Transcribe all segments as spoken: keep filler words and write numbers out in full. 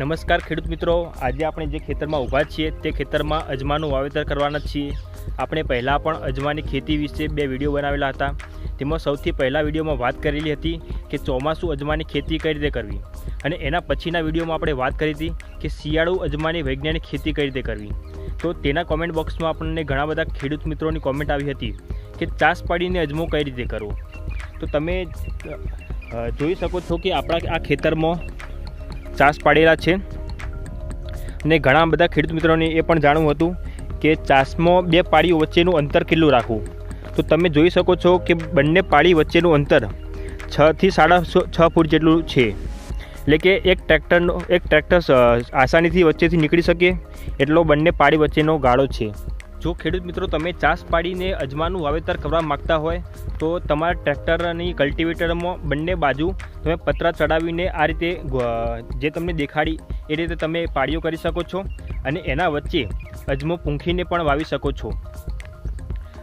नमस्कार खेडूत मित्रों, आज आपणे जे खेतर में ऊभा छीए ते खेतर में अजमानुं वावेतर करवाना छीए। आपणे पहला पण अजमानी खेती विषे बे विडियो बनावेला हता, तेमां सौथी पहला विडियो में बात करेली हती कि चौमासु अजमानी खेती कई रीते करवी, अने एना पछीना विडियो में आपणे बात करी थी कि शियाळु अजमानी वैज्ञानिक खेती कई रीते करवी। तो तेना कॉमेंट बॉक्स में आपणे घणा बधा खेडूत मित्रोनी कॉमेंट आई हती कि चास पाडीने अजमो कई रीते करवो। तो तमे जोई शको छो कि आपणा आ खेतरमां चास पाड़ेला है ने घणा बधा खेडूत मित्रों ने ए पण जाणवुं हतुं कि चासमां बे पाड़ीओ वच्चेनुं अंतर केटलुं राखवुं। तो तमे जोई शको छो कि बंने पाड़ी वच्चेनुं अंतर छ थी साढ़ा छ फूट जेटलुं छे, एटले के एक ट्रेक्टरनो एक ट्रेक्टर आसानीथी वच्चेथी नीकळी शके एटलो बंने पाड़ी वच्चेनो गाळो छे। जो खेडूत मित्रों तमे चास पाड़ीने अजमानुं वावेतर करवा मागता होय तो तमारा ट्रेक्टरनी कल्टिवेटरमां बंने बाजू तमे पतरा चढ़ावीने आ रीते जे तमने देखाड़ी ए रीते तमे पाड़ीओ करी शको छो, अने एना वच्चे अजमो पूंखीने पण वावी शको छो।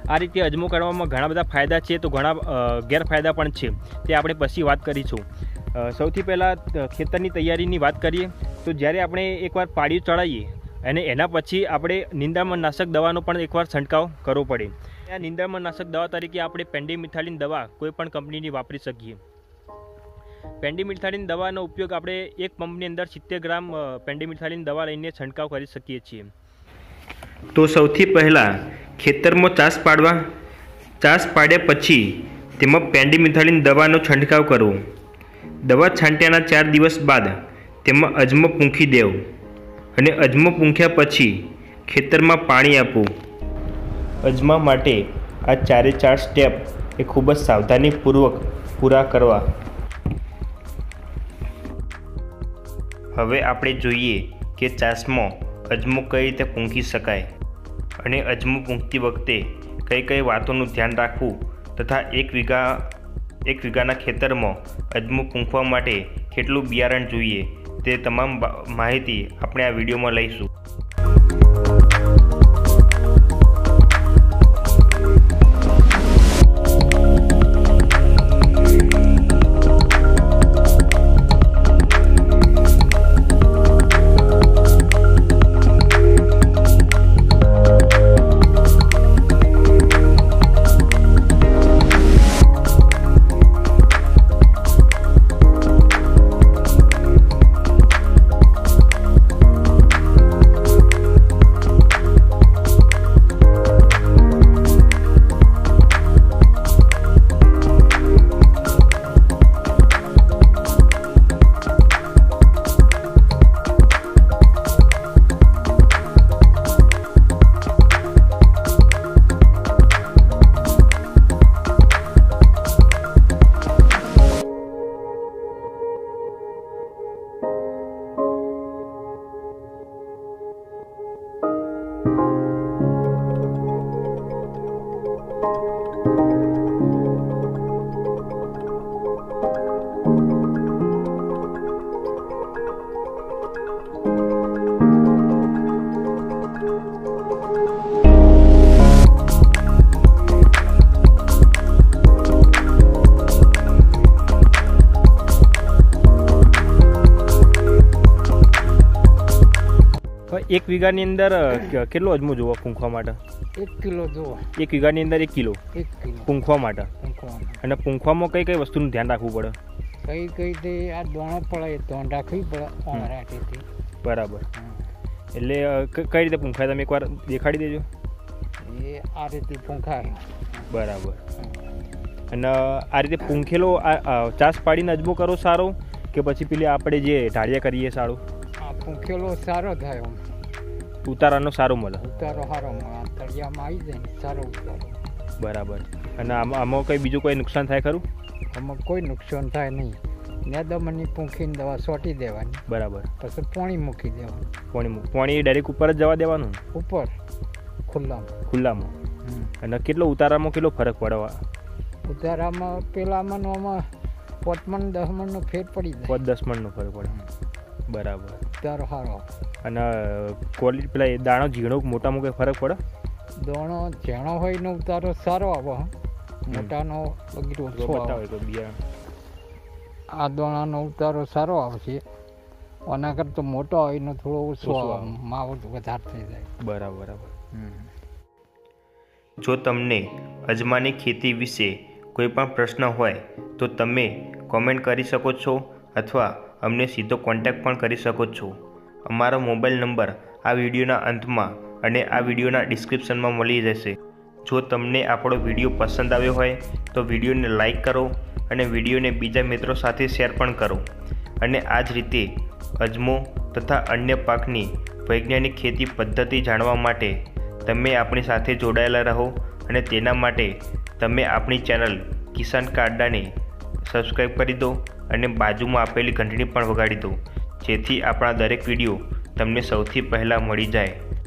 आ रीते अजमो करवामां घणा बधा फायदा छे तो घणा गैरफायदा पण छे, ते आपणे पछी वात करीशुं। सौथी पहला खेतरनी तैयारीनी वात करीए तो ज्यारे आपणे एकवार पाड़ी चढ़ाईए अने एना पछी आपणे निंदामणनाशक दवानो पण एकवार छंटकाव करवो पड़े। आ निंदामणनाशक दवा तरीके आपणे पेंडिमिथालिन दवा कोईपण कंपनीनी वापरी शकीए। पेंडिमिथालिन दवानो उपयोग आपणे एक पंपनी अंदर सित्तेर ग्राम पेंडिमिथालिन दवा लईने छंटकाव करी शकीए छीए। तो सौथी पहला खेतरमां चास पाडवा चास पाड्या पछी तेमां पेंडिमिथालिन दवानो छंटकाव करवो। दवा छांट्याना चार दिवस बाद तेमां अजमो पूंखी देवो अने अजमो पूंख्या पछी खेतर में पाणी आपो। अजमा माटे आ चारे चार स्टेप ए खूब सावधानीपूर्वक पूरा करवा। हवे आपणे जोईए के चासमां अजमो कई रीते पूंखी शकाय अने अजमो पूंखती वखते कई कई वातोनुं ध्यान राखवुं तथा एक वीघा एक वीघाना खेतरमां अजमो पूंखवा माटे केटलुं बियारण जोईए તે તમામ માહિતી આપણે આ વિડિયોમાં લઈશું। एक वीघानी अंदर केटलो अजमो जोवा पूंखवा माटे? एक किलो जोवा। एक वीघानी अंदर एक किलो एक किलो पूंखवा माटे। अने पूंखवामां कई कई वस्तुनुं ध्यान राखवुं पड़े? कई कई ते आ दाणो पड़े दाण राखवी पड़े ओमराटीथी। बराबर, एटले कई रीते पूंखाय तमे एकवार देखाडी देजो। ए आ रीते पूंखाय। बराबर, अने आ रीते पूंखेलो चास पाडीने अजमो करो सारो के पछी पेली आपणे जे ढाळिया करीए सारो? आ पूंखेलो सारो थाय, उतारानो सारो मळे। उतारो सारो मळे, तळियामां आई जाय सारो उतारो। बराबर, अने आमां कोई बीजुं कोई नुकसान थाय खरुं? आमां कोई नुकसान थाय नहीं, नेदमनी पूंखीनी दवा सोटी देवानी। बराबर, पछी पाणी मूकी देवानुं। पाणी पाणी डायरेक्ट ऊपर ज जवा देवानुं? ऊपर खुल्लामां। खुल्लामां, अने केटलो उतारामां केटलो फरक पडवा? उतारामां पेलामां नोमां पाँच मन दस मन नो फेर पड़ी जाय। पाँच दस मन नो फरक पडे। बराबर त्यारो हारो अने क्वालिटी पेला दाणो झीणो मोटा मोके फरक पड़े दाणो झीणो होय नो उतारो सारो आवे मोटा नो बगीटो छोटा होय तो बिया आ दाणो नो उतारो सारो आवशे ओना कर तो मोटो होय नो थोड़ो ओछो मावट वधार थई जाय बराबर बराबर जो तमने अजमानी खेती विषे कोईपण प्रश्न होय तो तमे कमेंट करी सको छो अथवा अमने सीधो कॉन्टेक्ट पण करी सको छो। अमारो मोबाइल नंबर आ वीडियोना अंत में अने आ वीडियोना डिस्क्रिप्शन में मळी जशे। जो तमने आपणो वीडियो पसंद आव्यो होय तो वीडियो ने लाइक करो अने वीडियो ने बीजा मित्रों साथे शेर पण करो अने आज रीते अजमो तथा अन्य पाकनी वैज्ञानिक खेती पद्धति जाणवा माटे तमे आपणी साथे जोडायेला रहो अने तेना माटे तमे आपणी चेनल किसान का अड्डा ने सब्सक्राइब करी दो अने बाजू में आपेली घंटड़ी पण वगाड़ी दो जेथी आपणा दरेक वीडियो तमने सौथी पहला मळी जाए।